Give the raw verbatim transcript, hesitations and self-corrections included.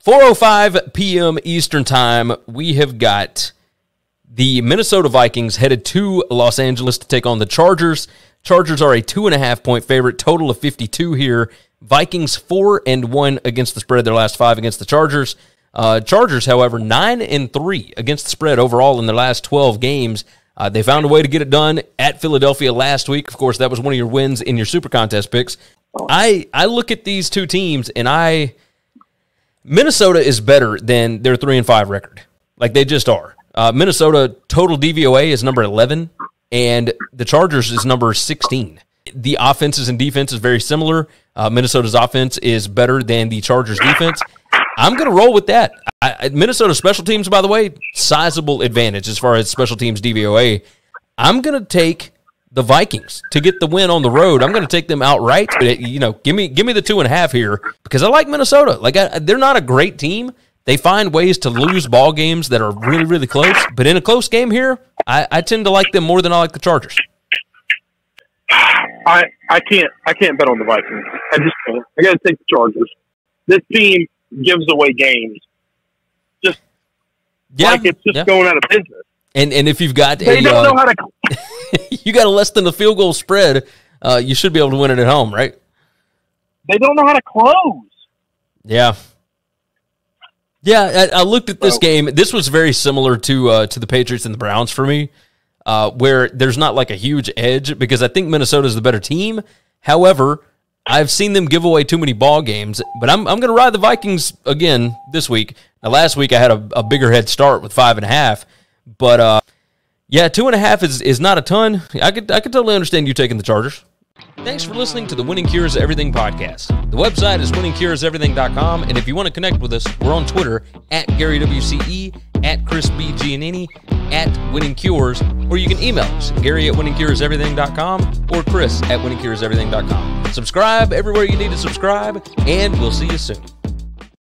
four oh five p m Eastern Time, we have got the Minnesota Vikings headed to Los Angeles to take on the Chargers. Chargers are a two and a half point favorite, total of fifty-two here. Vikings four and one against the spread, their last five against the Chargers. Uh, Chargers, however, nine and three against the spread overall in their last twelve games. Uh, they found a way to get it done at Philadelphia last week. Of course, that was one of your wins in your Super Contest picks. I, I look at these two teams, and I... Minnesota is better than their three and five record. Like, they just are. Uh, Minnesota total D V O A is number eleven, and the Chargers is number sixteen. The offenses and defense is very similar. Uh, Minnesota's offense is better than the Chargers' defense. I'm going to roll with that. I, Minnesota special teams, by the way, sizable advantage as far as special teams D V O A. I'm going to take the Vikings to get the win on the road. I'm going to take them outright. But, you know, give me give me the two and a half here because I like Minnesota. Like, I, they're not a great team. They find ways to lose ball games that are really, really close. But in a close game here, I, I tend to like them more than I like the Chargers. I I can't I can't bet on the Vikings. I just can't. I got to take the Chargers. This team gives away games. Just yeah, like it's just yeah. going out of business. And and if you've got they a, don't know uh, how to. you got a less than a field goal spread, uh, you should be able to win it at home, right? They don't know how to close. Yeah, yeah. I, I looked at this so. game. This was very similar to uh, to the Patriots and the Browns for me, uh, where there's not like a huge edge because I think Minnesota's the better team. However, I've seen them give away too many ball games, but I'm I'm going to ride the Vikings again this week. Now, last week I had a, a bigger head start with five and a half. But, uh, yeah, two and a half is, is not a ton. I could, I could totally understand you taking the Chargers. Thanks for listening to the Winning Cures Everything podcast. The website is winning cures everything dot com, and if you want to connect with us, we're on Twitter, at Gary W C E, at Chris B Giannini, at Winning Cures, or you can email us, Gary at winning cures everything dot com or Chris at winning cures everything dot com. Subscribe everywhere you need to subscribe, and we'll see you soon.